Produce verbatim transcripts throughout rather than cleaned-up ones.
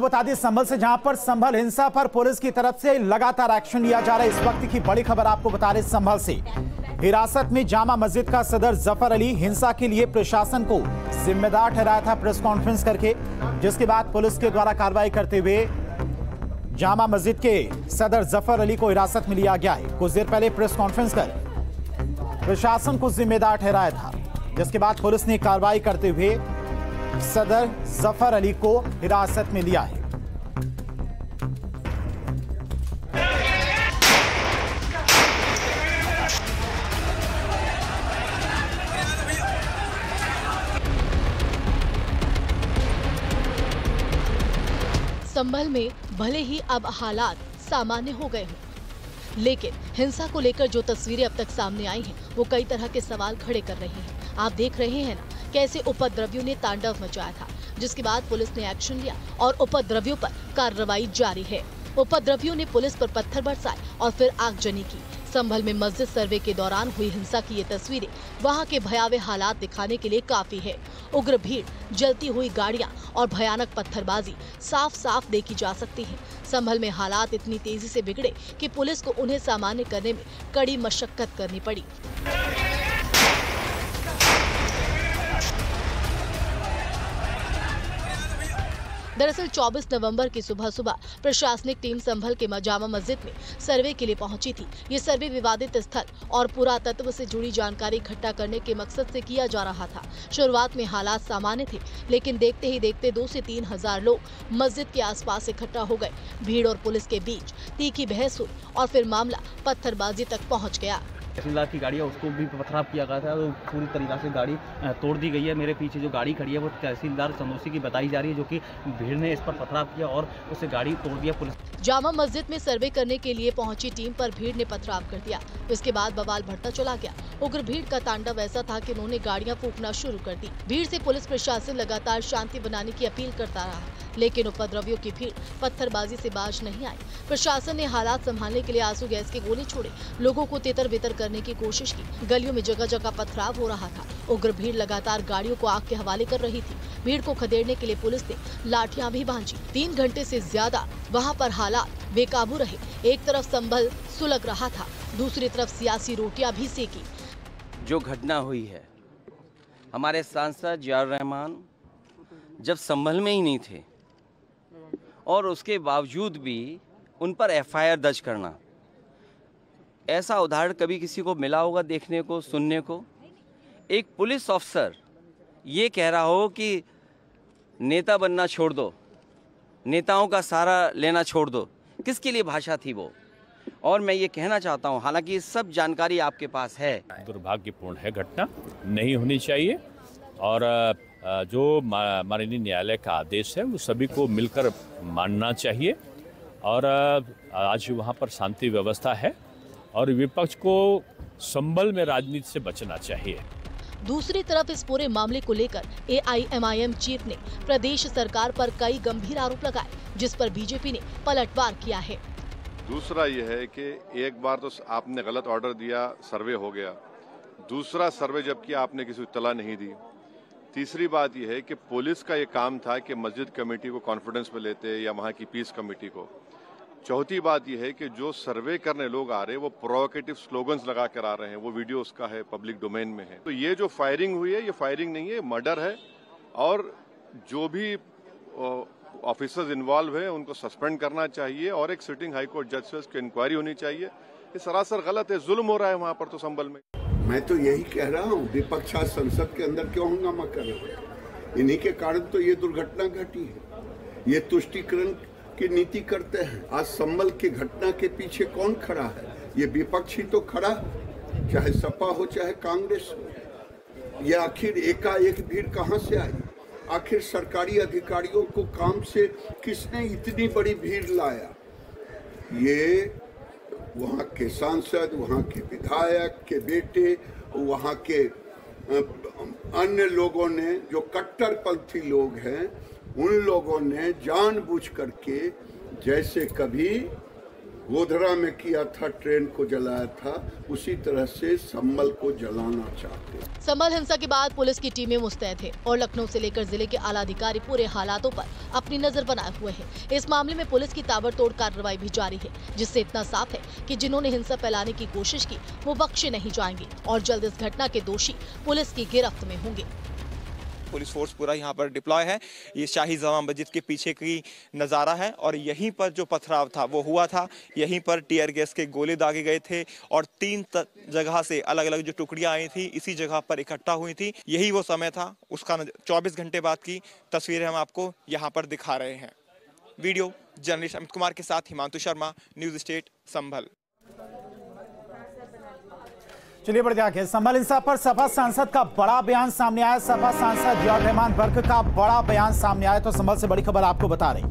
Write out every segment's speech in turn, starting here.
बता दें संभल से, जहां पर संभल हिंसा पर पुलिस की तरफ से लगातार एक्शन लिया जा रहा है। इस वक्त की बड़ी खबर आपको बता रहे संभल से, हिरासत में जामा मस्जिद का सदर जफर अली। हिंसा के लिए प्रशासन को जिम्मेदार ठहराया था प्रेस कॉन्फ्रेंस करके, जिसके बाद पुलिस के द्वारा कार्रवाई करते हुए जामा मस्जिद के सदर जफर अली को हिरासत में लिया गया है। कुछ देर पहले प्रेस कॉन्फ्रेंस कर प्रशासन को जिम्मेदार ठहराया था, जिसके बाद पुलिस ने कार्रवाई करते हुए सदर जफर अली को हिरासत में लिया है। संभल में भले ही अब हालात सामान्य हो गए हों, लेकिन हिंसा को लेकर जो तस्वीरें अब तक सामने आई हैं, वो कई तरह के सवाल खड़े कर रही हैं। आप देख रहे हैं ना कैसे उपद्रवियों ने तांडव मचाया था, जिसके बाद पुलिस ने एक्शन लिया और उपद्रवियों पर कार्रवाई जारी है। उपद्रवियों ने पुलिस पर पत्थर बरसाए और फिर आगजनी की। संभल में मस्जिद सर्वे के दौरान हुई हिंसा की ये तस्वीरें वहां के भयावह हालात दिखाने के लिए काफी है। उग्र भीड़, जलती हुई गाड़ियां और भयानक पत्थरबाजी साफ साफ देखी जा सकती है। संभल में हालात इतनी तेजी से बिगड़े कि पुलिस को उन्हें सामान्य करने में कड़ी मशक्कत करनी पड़ी। दरअसल चौबीस नवंबर की सुबह सुबह प्रशासनिक टीम संभल के जामा मस्जिद में सर्वे के लिए पहुंची थी। ये सर्वे विवादित स्थल और पुरातत्व से जुड़ी जानकारी इकट्ठा करने के मकसद से किया जा रहा था। शुरुआत में हालात सामान्य थे, लेकिन देखते ही देखते दो से तीन हजार लोग मस्जिद के आसपास इकट्ठा हो गए। भीड़ और पुलिस के बीच तीखी बहस हुई और फिर मामला पत्थरबाजी तक पहुँच गया। लाख की गाड़ी है, उसको भी पथराव किया गया था, तो पूरी तरीके से गाड़ी तोड़ दी गई है। मेरे पीछे जो गाड़ी खड़ी है वो तहसीलदार चंदौसी की बताई जा रही है, जो कि भीड़ ने इस पर पथराव किया और उसे गाड़ी तोड़ दिया। पुलिस जामा मस्जिद में सर्वे करने के लिए पहुंची टीम पर भीड़ ने पथराव कर दिया। इसके बाद बवाल बढ़ता चला गया। उग्र भीड़ का तांडव ऐसा था कि उन्होंने गाड़ियां फूंकना शुरू कर दी। भीड़ से पुलिस प्रशासन लगातार शांति बनाने की अपील करता रहा, लेकिन उपद्रवियों की भीड़ पत्थरबाजी से बाज नहीं आई। प्रशासन ने हालात संभालने के लिए आंसू गैस के गोले छोड़े, लोगों को तितर बितर करने की कोशिश की। गलियों में जगह जगह पथराव हो रहा था। उग्र भीड़ लगातार गाड़ियों को आग के हवाले कर रही थी। भीड़ को खदेड़ने के लिए पुलिस ने लाठियां भी भांजी। तीन घंटे से ज्यादा वहां पर हालात बेकाबू रहे। एक तरफ संभल सुलग रहा था, दूसरी तरफ सियासी रोटियां भी सेकी। जो घटना हुई है, हमारे सांसद जियाउर रहमान जब संभल में ही नहीं थे और उसके बावजूद भी उन पर एफ आई आर दर्ज करना, ऐसा उदाहरण कभी किसी को मिला होगा देखने को, सुनने को? एक पुलिस ऑफिसर ये कह रहा हो कि नेता बनना छोड़ दो, नेताओं का सहारा लेना छोड़ दो, किसके लिए भाषा थी वो? और मैं ये कहना चाहता हूँ, हालांकि सब जानकारी आपके पास है, दुर्भाग्यपूर्ण है, घटना नहीं होनी चाहिए और जो माननीय न्यायालय का आदेश है वो सभी को मिलकर मानना चाहिए। और आज वहाँ पर शांति व्यवस्था है और विपक्ष को संभल में राजनीति से बचना चाहिए। दूसरी तरफ इस पूरे मामले को लेकर A I M I M chief ने प्रदेश सरकार पर कई गंभीर आरोप लगाए, जिस पर बीजेपी ने पलटवार किया है। दूसरा यह है कि एक बार तो आपने गलत ऑर्डर दिया, सर्वे हो गया, दूसरा सर्वे जबकि आपने किसी इत्तला नहीं दी। तीसरी बात यह है कि पुलिस का ये काम था कि मस्जिद कमेटी को कॉन्फिडेंस में लेते या वहाँ की पीस कमेटी को। चौथी बात यह है कि जो सर्वे करने लोग आ रहे हैं वो प्रोवोकेटिव स्लोगन्स लगा कर आ रहे हैं, वो वीडियो उसका है, पब्लिक डोमेन में है। तो ये जो फायरिंग हुई है, ये फायरिंग नहीं है, मर्डर है। और जो भी ऑफिसर्स इन्वॉल्व हैं उनको सस्पेंड करना चाहिए और एक सिटिंग हाईकोर्ट जज से उसकी इंक्वायरी होनी चाहिए। ये सरासर गलत है, जुल्म हो रहा है वहाँ पर तो संभल में। मैं तो यही कह रहा हूँ, विपक्ष आज संसद के अंदर क्यों हंगामा कर रहे हैं? इन्हीं के कारण तो ये दुर्घटना घटी है। ये तुष्टिकरण की नीति करते हैं। आज संभल की घटना के पीछे कौन खड़ा है? ये विपक्ष ही तो खड़ा है, चाहे सपा हो चाहे कांग्रेस हो। ये आखिर एकाएक भीड़ कहाँ से आई? आखिर सरकारी अधिकारियों को काम से किसने इतनी बड़ी भीड़ लाया? ये वहाँ के सांसद, वहाँ के विधायक के बेटे, वहाँ के अन्य लोगों ने, जो कट्टरपंथी लोग हैं, उन लोगों ने जानबूझ करके, जैसे कभी गोधरा में किया था, ट्रेन को जलाया था, उसी तरह से संभल को जलाना चाहते। संभल हिंसा के बाद पुलिस की टीमें मुस्तैद है और लखनऊ से लेकर जिले के आला अधिकारी पूरे हालातों पर अपनी नजर बनाए हुए हैं। इस मामले में पुलिस की ताबड़तोड़ कार्रवाई भी जारी है, जिससे इतना साफ है कि जिन्होंने हिंसा फैलाने की कोशिश की वो बख्शे नहीं जाएंगे और जल्द इस घटना के दोषी पुलिस की गिरफ्त में होंगे। पुलिस फोर्स पूरा यहाँ पर डिप्लॉय है। ये शाही जामा मस्जिद के पीछे की नज़ारा है और यहीं पर जो पथराव था वो हुआ था। यहीं पर टीयर गैस के गोले दागे गए थे और तीन जगह से अलग अलग जो टुकड़ियाँ आई थी इसी जगह पर इकट्ठा हुई थी। यही वो समय था, उसका चौबीस घंटे बाद की तस्वीरें हम आपको यहाँ पर दिखा रहे हैं। वीडियो जर्नलिस्ट अमित कुमार के साथ हिमांशु शर्मा, न्यूज़ स्टेट, संभल। चलिए बढ़ जाके संभल हिंसा पर सपा सांसद का बड़ा बयान सामने आया। सपा सांसद ज़ियाउर रहमान बर्क का बड़ा बयान सामने आया। तो संभल से बड़ी खबर आपको बता रहे,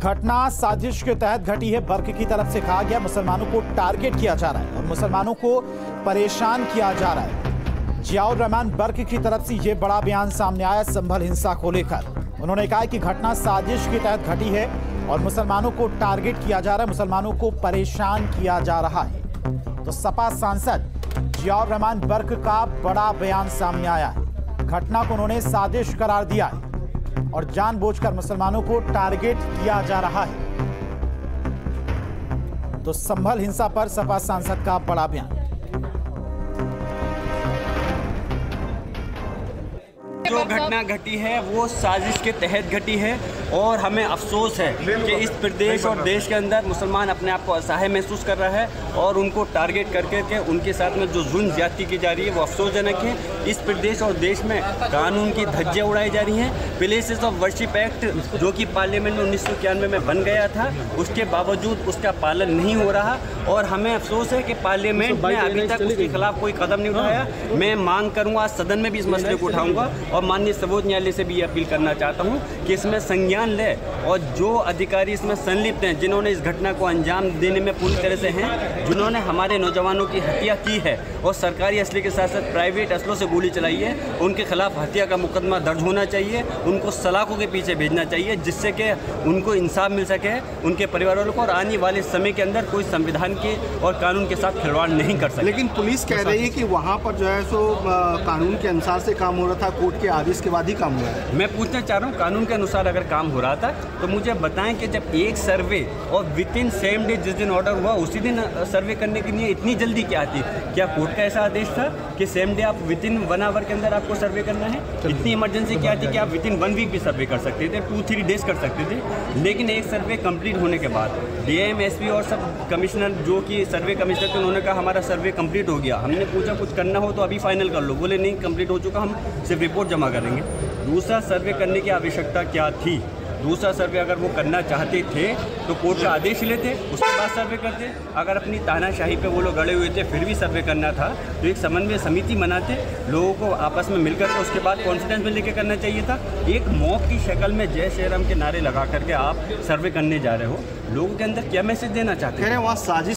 घटना साजिश के तहत घटी है। बर्क की तरफ से कहा गया मुसलमानों को टारगेट किया जा रहा है और मुसलमानों को परेशान किया जा रहा है। ज़ियाउर रहमान बर्क की तरफ से यह बड़ा बयान सामने आया संभल हिंसा को लेकर। उन्होंने कहा कि घटना साजिश के तहत घटी है और मुसलमानों को टारगेट किया जा रहा है, मुसलमानों को परेशान किया जा रहा है। तो सपा सांसद ज़ियाउर रहमान बर्क का बड़ा बयान सामने आया है। घटना को उन्होंने साजिश करार दिया है और जानबूझकर मुसलमानों को टारगेट किया जा रहा है। तो संभल हिंसा पर सपा सांसद का बड़ा बयान। जो घटना घटी है वो साजिश के तहत घटी है और हमें अफसोस है कि इस प्रदेश और देश के अंदर मुसलमान अपने आप को असहाय महसूस कर रहा है और उनको टारगेट करके के उनके साथ में जो जुल्म ज्यादती की जा रही है वो अफसोसजनक है। इस प्रदेश और देश में कानून की धज्जियां उड़ाई जा रही हैं। प्लेसेस ऑफ वर्शिप एक्ट जो कि पार्लियामेंट में उन्नीस सौ इक्यानवे में बन गया था, उसके बावजूद उसका पालन नहीं हो रहा और हमें अफसोस है कि पार्लियामेंट में अभी तक उसके खिलाफ कोई कदम नहीं उठाया। मैं मांग करूँगा, सदन में भी इस मसले को उठाऊँगा और माननीय सर्वोच्च न्यायालय से भी ये अपील करना चाहता हूँ कि इसमें संज्ञान ले और जो अधिकारी इसमें संलिप्त हैं, जिन्होंने इस घटना को अंजाम देने में पूरी तरह से हैं, जिन्होंने हमारे नौजवानों की हत्या की है और सरकारी असले के साथ साथ प्राइवेट असलों से गोली चलाई है, उनके खिलाफ हत्या का मुकदमा दर्ज होना चाहिए। उनको सलाखों के पीछे भेजना चाहिए जिससे कि उनको इंसाफ मिल सके, उनके परिवार वालों को, और आने वाले समय के अंदर कोई संविधान के और कानून के साथ खिलवाड़ नहीं कर सके। लेकिन पुलिस कह रही है कि वहाँ पर जो है सो कानून के अनुसार से काम हो रहा था, कोर्ट के आदेश के बाद ही काम हो रहा है। मैं पूछना चाह रहा हूँ, कानून के अनुसार अगर काम हो रहा था तो मुझे बताएं कि जब एक सर्वे और विद इन सेम डे जिस दिन ऑर्डर हुआ उसी दिन सर्वे करने के लिए इतनी जल्दी क्या आती? क्या कोर्ट का ऐसा आदेश था कि सेम डे आप विद इन वन आवर के अंदर आपको सर्वे करना है? इतनी इमरजेंसी क्या आती कि आप विद इन वन वीक भी सर्वे कर सकते थे, टू थ्री डेज कर सकते थे। लेकिन एक सर्वे कंप्लीट होने के बाद डी एम एस पी और सब कमिश्नर जो कि सर्वे कमिश्नर थे, उन्होंने कहा हमारा सर्वे कंप्लीट हो गया। हमने पूछा कुछ करना हो तो अभी फाइनल कर लो, बोले नहीं कंप्लीट हो चुका, हम सिर्फ रिपोर्ट जमा करेंगे। दूसरा सर्वे करने की आवश्यकता क्या थी? दूसरा सर्वे अगर वो करना चाहते थे तो कोर्ट का आदेश लेते, उसके बाद सर्वे करते। अगर अपनी तानाशाही पे वो लोग गड़े हुए थे फिर भी सर्वे करना था तो एक समन्वय समिति बनाते, लोगों को आपस में मिलकर के उसके बाद कॉन्फिडेंस में लेके करना चाहिए था। एक मॉब की शक्ल में जय श्रीराम के नारे लगा करके आप सर्वे करने जा रहे हो, लोगों के अंदर क्या मैसेज देना चाहते हैं? वहाँ साजिश।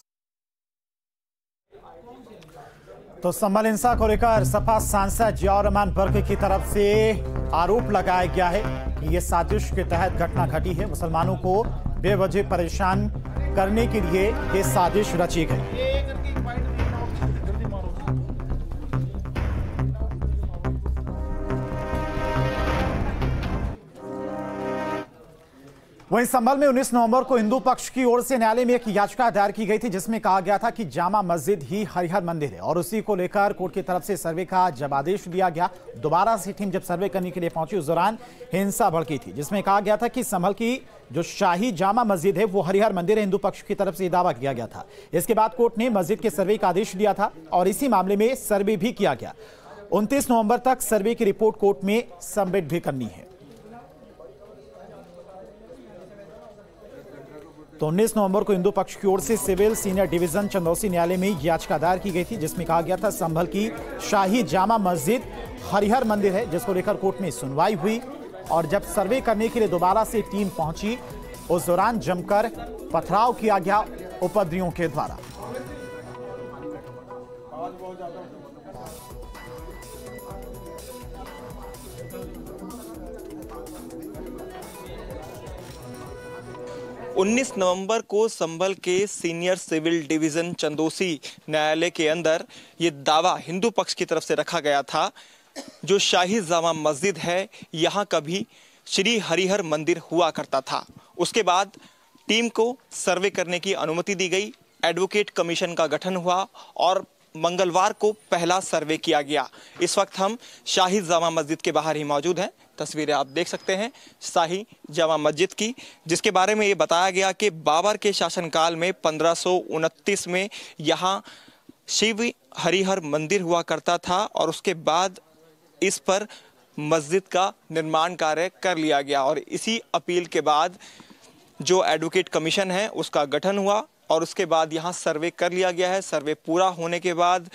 तो संभल हिंसा को लेकर सपा सांसद ज़ियाउर रहमान बर्क की तरफ से आरोप लगाया गया है कि यह साजिश के तहत घटना घटी है, मुसलमानों को बेवजह परेशान करने के लिए ये साजिश रची गई। वहीं संभल में उन्नीस नवंबर को हिंदू पक्ष की ओर से न्यायालय में एक याचिका दायर की गई थी जिसमें कहा गया था कि जामा मस्जिद ही हरिहर मंदिर है और उसी को लेकर कोर्ट की तरफ से सर्वे का जब आदेश दिया गया, दोबारा से टीम जब सर्वे करने के लिए पहुंची उस दौरान हिंसा भड़की थी, जिसमें कहा गया था कि संभल की जो शाही जामा मस्जिद है वो हरिहर मंदिर है। हिंदू पक्ष की तरफ से दावा किया गया था। इसके बाद कोर्ट ने मस्जिद के सर्वे का आदेश दिया था और इसी मामले में सर्वे भी किया गया। उनतीस नवम्बर तक सर्वे की रिपोर्ट कोर्ट में सबमिट भी करनी है। तो उन्नीस नवंबर को हिंदू पक्ष की ओर से सिविल सीनियर डिवीजन चंदौसी न्यायालय में याचिका दायर की गई थी जिसमें कहा गया था संभल की शाही जामा मस्जिद हरिहर मंदिर है, जिसको लेकर कोर्ट में सुनवाई हुई और जब सर्वे करने के लिए दोबारा से टीम पहुंची उस दौरान जमकर पथराव किया गया उपद्रवियों के द्वारा। उन्नीस नवंबर को संभल के सीनियर सिविल डिवीज़न चंदौसी न्यायालय के अंदर ये दावा हिंदू पक्ष की तरफ से रखा गया था, जो शाही जामा मस्जिद है यहाँ कभी श्री हरिहर मंदिर हुआ करता था। उसके बाद टीम को सर्वे करने की अनुमति दी गई, एडवोकेट कमीशन का गठन हुआ और मंगलवार को पहला सर्वे किया गया। इस वक्त हम शाही जामा मस्जिद के बाहर ही मौजूद हैं। तस्वीरें आप देख सकते हैं शाही जामा मस्जिद की, जिसके बारे में ये बताया गया कि बाबर के शासनकाल में पंद्रह सौ उनतीस में यहाँ शिव हरिहर मंदिर हुआ करता था और उसके बाद इस पर मस्जिद का निर्माण कार्य कर लिया गया और इसी अपील के बाद जो एडवोकेट कमीशन है उसका गठन हुआ और उसके बाद यहाँ सर्वे कर लिया गया है। सर्वे पूरा होने के बाद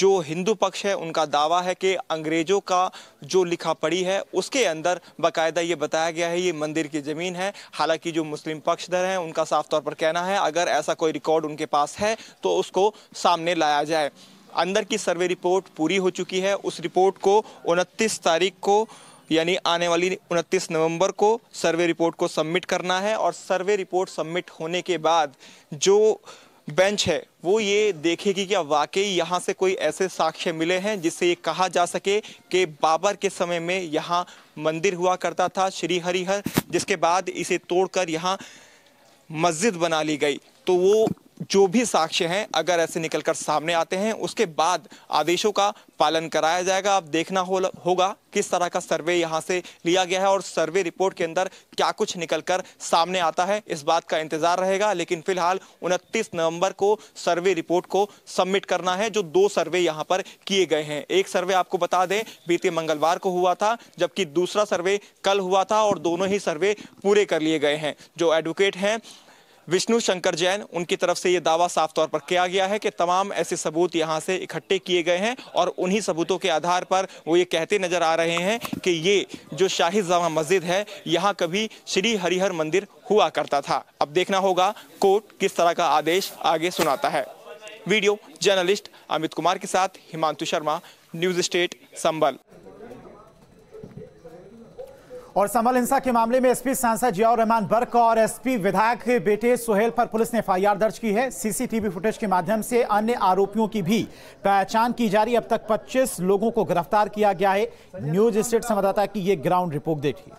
जो हिंदू पक्ष है उनका दावा है कि अंग्रेजों का जो लिखा पड़ी है उसके अंदर बाकायदा ये बताया गया है ये मंदिर की ज़मीन है। हालांकि जो मुस्लिम पक्षधर हैं उनका साफ तौर पर कहना है अगर ऐसा कोई रिकॉर्ड उनके पास है तो उसको सामने लाया जाए। अंदर की सर्वे रिपोर्ट पूरी हो चुकी है। उस रिपोर्ट को उनतीस तारीख को यानी आने वाली उनतीस नवंबर को सर्वे रिपोर्ट को सबमिट करना है और सर्वे रिपोर्ट सबमिट होने के बाद जो बेंच है वो ये देखेगी क्या वाकई यहाँ से कोई ऐसे साक्ष्य मिले हैं जिससे ये कहा जा सके कि बाबर के समय में यहाँ मंदिर हुआ करता था श्री हरिहर, जिसके बाद इसे तोड़कर यहाँ मस्जिद बना ली गई। तो वो जो भी साक्ष्य हैं अगर ऐसे निकलकर सामने आते हैं उसके बाद आदेशों का पालन कराया जाएगा। अब देखना हो, होगा किस तरह का सर्वे यहां से लिया गया है और सर्वे रिपोर्ट के अंदर क्या कुछ निकलकर सामने आता है, इस बात का इंतजार रहेगा। लेकिन फिलहाल उनतीस नवंबर को सर्वे रिपोर्ट को सबमिट करना है। जो दो सर्वे यहां पर किए गए हैं, एक सर्वे आपको बता दें बीते मंगलवार को हुआ था जबकि दूसरा सर्वे कल हुआ था और दोनों ही सर्वे पूरे कर लिए गए हैं। जो एडवोकेट हैं विष्णु शंकर जैन, उनकी तरफ से ये दावा साफ तौर पर किया गया है कि तमाम ऐसे सबूत यहाँ से इकट्ठे किए गए हैं और उन्हीं सबूतों के आधार पर वो ये कहते नजर आ रहे हैं कि ये जो शाही जामा मस्जिद है यहाँ कभी श्री हरिहर मंदिर हुआ करता था। अब देखना होगा कोर्ट किस तरह का आदेश आगे सुनाता है। वीडियो जर्नलिस्ट अमित कुमार के साथ हिमांशु शर्मा, न्यूज स्टेट, संभल। और संभल हिंसा के मामले में एसपी सांसद जियाउर रहमान बर्क और एसपी विधायक के बेटे सोहेल पर पुलिस ने एफआईआर दर्ज की है। सीसीटीवी फुटेज के माध्यम से अन्य आरोपियों की भी पहचान की जा रही है। अब तक पच्चीस लोगों को गिरफ्तार किया गया है। न्यूज स्टेट संवाददाता की ये ग्राउंड रिपोर्ट देखिए।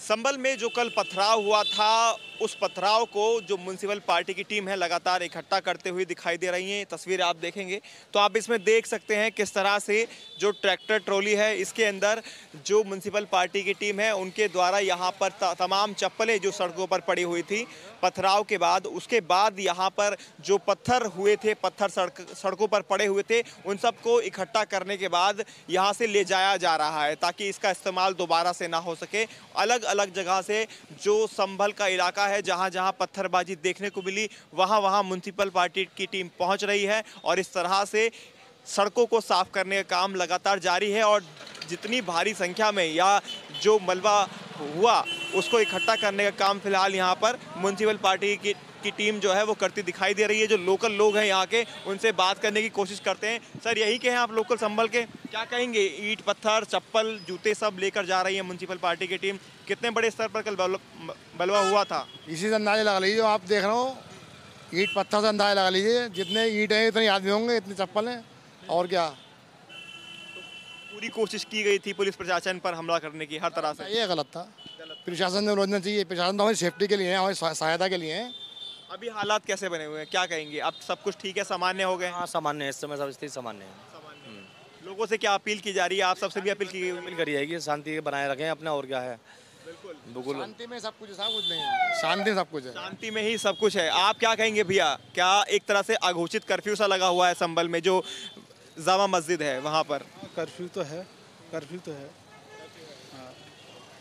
संभल में जो कल पथराव हुआ था उस पथराव को जो म्युनिसिपल पार्टी की टीम है लगातार इकट्ठा करते हुए दिखाई दे रही है। तस्वीरें आप देखेंगे तो आप इसमें देख सकते हैं किस तरह से जो ट्रैक्टर ट्रॉली है इसके अंदर जो म्युनिसिपल पार्टी की टीम है उनके द्वारा यहाँ पर तमाम चप्पलें जो सड़कों पर पड़ी हुई थी पथराव के बाद, उसके बाद यहाँ पर जो पत्थर हुए थे पत्थर सड़क सड़कों पर पड़े हुए थे उन सबको इकट्ठा करने के बाद यहाँ से ले जाया जा रहा है ताकि इसका इस्तेमाल दोबारा से ना हो सके। अलग अलग जगह से जो संभल का इलाका है जहां जहां पत्थरबाजी देखने को मिली वहां वहां म्युनिसिपल पार्टी की टीम पहुंच रही है और इस तरह से सड़कों को साफ करने का काम लगातार जारी है और जितनी भारी संख्या में या जो मलबा हुआ उसको इकट्ठा करने का काम फिलहाल यहां पर म्युनिसिपल पार्टी की की टीम जो है वो करती दिखाई दे रही है। जो लोकल लोग हैं यहाँ के उनसे बात करने की कोशिश करते हैं। सर, यही के हैं आप लोकल संभल के, क्या कहेंगे, ईंट पत्थर चप्पल जूते सब लेकर जा रही है म्युनिसिपल पार्टी की टीम, कितने बड़े स्तर पर कल बलवा हुआ था? इसी से अंदाजा लगा लीजिए, आप देख रहे हो ईंट पत्थर से अंदाजा लगा लीजिए, जितने ईंट हैं इतने आदमी होंगे, इतने चप्पल हैं और क्या। पूरी कोशिश की गई थी पुलिस प्रशासन पर हमला करने की हर तरह से, ये गलत था। प्रशासन ने रोकना चाहिए, प्रशासन तो हमारी सेफ्टी के लिए है, हमारी सहायता के लिए है। अभी हालात कैसे बने हुए हैं, क्या कहेंगे आप, सब कुछ ठीक है, सामान्य हो गए? हाँ, सामान्य है, इस समय सब स्थिति सामान्य है। लोगों से क्या अपील की जा रही है, आप सबसे भी अपील की अपील करी जाएगी शांति बनाए रखें अपना, और क्या है, बिल्कुल शांति में सब कुछ है, सब कुछ नहीं है, शांति सब कुछ है, शांति में ही सब कुछ है। आप क्या कहेंगे भैया, क्या एक तरह से अघोषित कर्फ्यू सा लगा हुआ है संभल में जो जामा मस्जिद है वहाँ पर? कर्फ्यू तो है, कर्फ्यू तो है।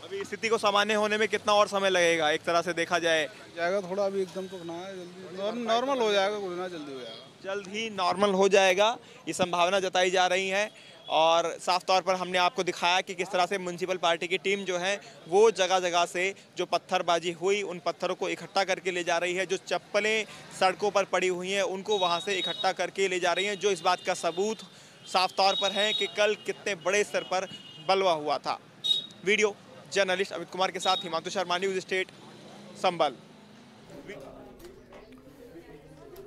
अभी स्थिति को सामान्य होने में कितना और समय लगेगा, एक तरह से देखा जाए जाएगा थोड़ा, अभी एकदम तो ना जल्दी नॉर्मल हो जाएगा, कुछ ना जल्दी हो जाएगा, जल्द ही नॉर्मल हो जाएगा, ये संभावना जताई जा रही है। और साफ तौर पर हमने आपको दिखाया कि किस तरह से म्युनिसिपल पार्टी की टीम जो है वो जगह जगह से जो पत्थरबाजी हुई उन पत्थरों को इकट्ठा करके ले जा रही है, जो चप्पलें सड़कों पर पड़ी हुई हैं उनको वहाँ से इकट्ठा करके ले जा रही हैं, जो इस बात का सबूत साफ तौर पर है कि कल कितने बड़े स्तर पर बलवा हुआ था। वीडियो जर्नलिस्ट अमित कुमार के साथ हिमांशु शर्मा, न्यूज स्टेट, संभल।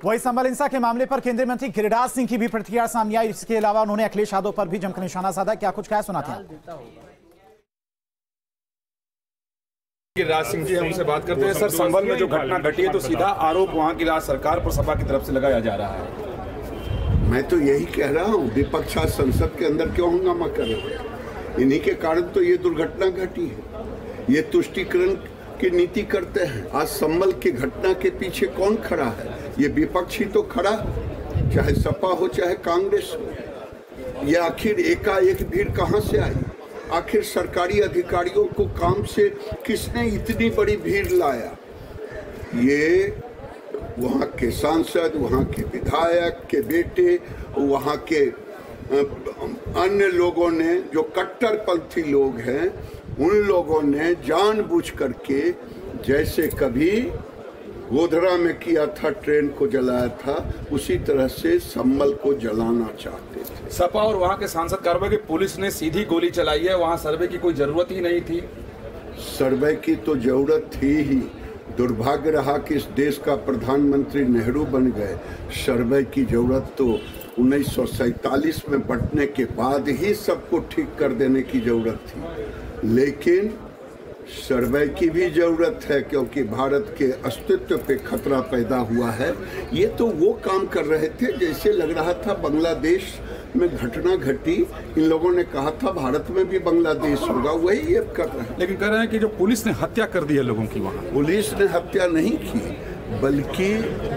वही संभल हिंसा के मामले पर केंद्रीय मंत्री गिरिराज सिंह की भी प्रतिक्रिया सामने आई। इसके अलावा उन्होंने अखिलेश यादव पर भी जमकर निशाना साधा। क्या कुछ कहा सुनाते हैं। गिरिराज सिंह जी हमसे बात करते हैं। सर, संभल में जो घटना घटी है तो सीधा आरोप वहां की राज्य सरकार पर सपा की तरफ से लगाया जा रहा है। मैं तो यही कह रहा हूँ, विपक्ष आज संसद के अंदर क्यों हंगामा कर रहे हैं, इन्हीं के कारण तो ये दुर्घटना घटी है। ये तुष्टिकरण की नीति करते हैं। आज संभल की घटना के पीछे कौन खड़ा है? ये विपक्ष ही तो खड़ा, चाहे सपा हो चाहे कांग्रेस हो। ये आखिर एकाएक भीड़ कहाँ से आई? आखिर सरकारी अधिकारियों को काम से किसने इतनी बड़ी भीड़ लाया? ये वहाँ के सांसद, वहाँ के विधायक के बेटे, वहाँ के अन्य लोगों ने, जो कट्टरपंथी लोग हैं, उन लोगों ने जानबूझ करके, जैसे कभी गोधरा में किया था, ट्रेन को जलाया था, उसी तरह से संभल को जलाना चाहते थे। सपा और वहाँ के सांसद कार्रवाई की, पुलिस ने सीधी गोली चलाई है। वहाँ सर्वे की कोई जरूरत ही नहीं थी। सर्वे की तो जरूरत थी ही। दुर्भाग्य रहा कि इस देश का प्रधानमंत्री नेहरू बन गए। सर्वे की जरूरत तो उन्नीस सौ सैतालीस में बंटने के बाद ही सबको ठीक कर देने की जरूरत थी, लेकिन सर्वे की भी जरूरत है क्योंकि भारत के अस्तित्व पे खतरा पैदा हुआ है। ये तो वो काम कर रहे थे, जैसे लग रहा था बांग्लादेश में घटना घटी, इन लोगों ने कहा था भारत में भी बांग्लादेश होगा, वही ये कर रहे हैं। लेकिन कह रहे हैं कि जो पुलिस ने हत्या कर दी है लोगों की, वहाँ पुलिस ने हत्या नहीं की, बल्कि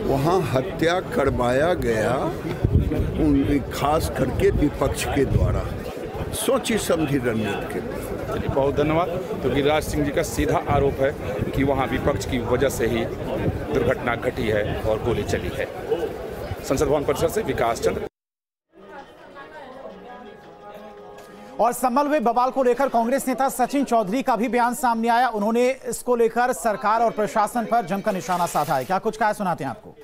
वहाँ हत्या करवाया गया उन खास करके विपक्ष के द्वारा, सोची समझी रणनीति के द्वारा। चलिए, बहुत धन्यवाद। तो गिरिराज सिंह जी का सीधा आरोप है कि वहाँ विपक्ष की वजह से ही दुर्घटना घटी है और गोली चली है। संसद भवन परिसर से विकास चंद्र। और संभल में बवाल को लेकर कांग्रेस नेता सचिन चौधरी का भी बयान सामने आया। उन्होंने इसको लेकर सरकार और प्रशासन पर जमकर निशाना साधा है। क्या कुछ कहा सुनाते हैं आपको।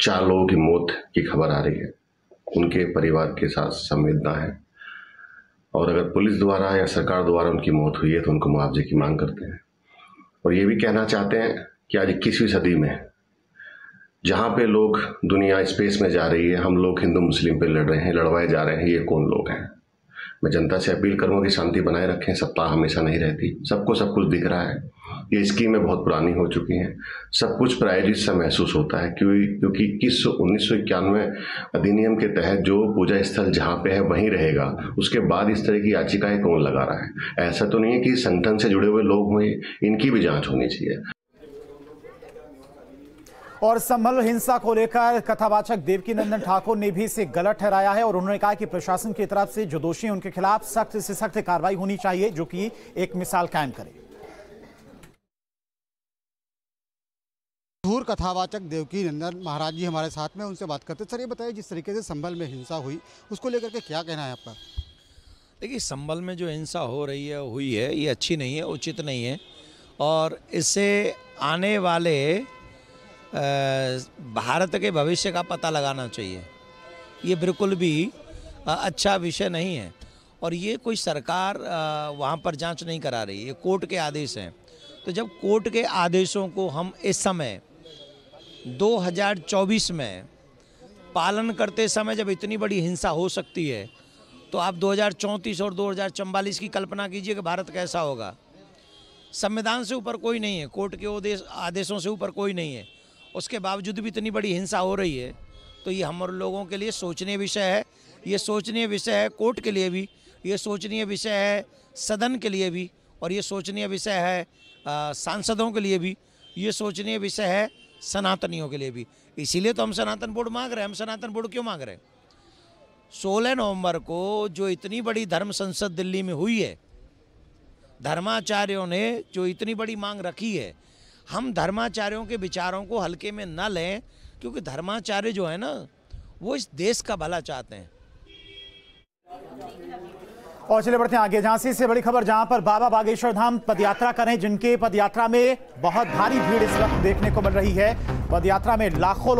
चार लोगों की मौत की खबर आ रही है, उनके परिवार के साथ संवेदना है, और अगर पुलिस द्वारा या सरकार द्वारा उनकी मौत हुई है तो उनको मुआवजे की मांग करते हैं। और ये भी कहना चाहते हैं कि आज इक्कीसवीं सदी में जहाँ पे लोग, दुनिया स्पेस में जा रही है, हम लोग हिंदू मुस्लिम पे लड़ रहे हैं, लड़वाए जा रहे हैं, ये कौन लोग हैं? मैं जनता से अपील करूँगा कि शांति बनाए रखें। सत्ता हमेशा नहीं रहती, सबको सब कुछ दिख रहा है। ये स्कीमें बहुत पुरानी हो चुकी हैं, सब कुछ प्रायोजित सा महसूस होता है, क्योंकि इक्कीस सौ उन्नीस सौ इक्यानवे अधिनियम के तहत जो पूजा स्थल जहाँ पे है वहीं रहेगा, उसके बाद इस तरह की याचिकाएं कौन लगा रहा है? ऐसा तो नहीं है कि संगठन से जुड़े हुए लोग हुए, इनकी भी जाँच होनी चाहिए। और संभल हिंसा को लेकर कथावाचक देवकी नंदन ठाकुर ने भी इसे गलत ठहराया है और उन्होंने कहा कि प्रशासन की तरफ से जो दोषी हैं उनके खिलाफ सख्त से सख्त कार्रवाई होनी चाहिए, जो कि एक मिसाल कायम करे। मशहूर कथावाचक देवकी नंदन महाराज जी हमारे साथ में, उनसे बात करते। सर, ये बताइए, जिस तरीके से संभल में हिंसा हुई उसको लेकर के क्या कहना है आपका। देखिए, संभल में जो हिंसा हो रही है, हुई है, ये अच्छी नहीं है, उचित नहीं है, और इससे आने वाले भारत के भविष्य का पता लगाना चाहिए। ये बिल्कुल भी अच्छा विषय नहीं है, और ये कोई सरकार वहाँ पर जांच नहीं करा रही, ये कोर्ट के आदेश हैं। तो जब कोर्ट के आदेशों को हम इस समय दो हज़ार चौबीस में पालन करते समय, जब इतनी बड़ी हिंसा हो सकती है, तो आप दो हज़ार चौंतीस और दो हज़ार चौवालीस की कल्पना कीजिए कि भारत कैसा होगा। संविधान से ऊपर कोई नहीं है, कोर्ट के आदेशों से ऊपर कोई नहीं है, उसके बावजूद भी इतनी बड़ी हिंसा हो रही है। तो ये हम लोगों के लिए सोचनीय विषय है, ये सोचनीय विषय है कोर्ट के लिए भी, ये सोचनीय विषय है सदन के लिए भी, और ये सोचनीय विषय है आ, सांसदों के लिए भी, ये सोचनीय विषय है सनातनियों के लिए भी। इसीलिए तो हम सनातन बोर्ड मांग रहे हैं। हम सनातन बोर्ड क्यों मांग रहे हैं? सोलह नवम्बर को जो इतनी बड़ी धर्म संसद दिल्ली में हुई है, धर्माचार्यों ने जो इतनी बड़ी मांग रखी है, हम धर्माचार्यों के विचारों को हल्के में ना लें, क्योंकि धर्माचार्य जो है ना, वो इस देश का भला चाहते हैं। और चले बढ़ते हैं आगे। झांसी से बड़ी खबर, जहां पर बाबा बागेश्वर धाम पदयात्रा कर रहे हैं, जिनके पदयात्रा में बहुत भारी भीड़ इस वक्त देखने को मिल रही है। पदयात्रा में लाखों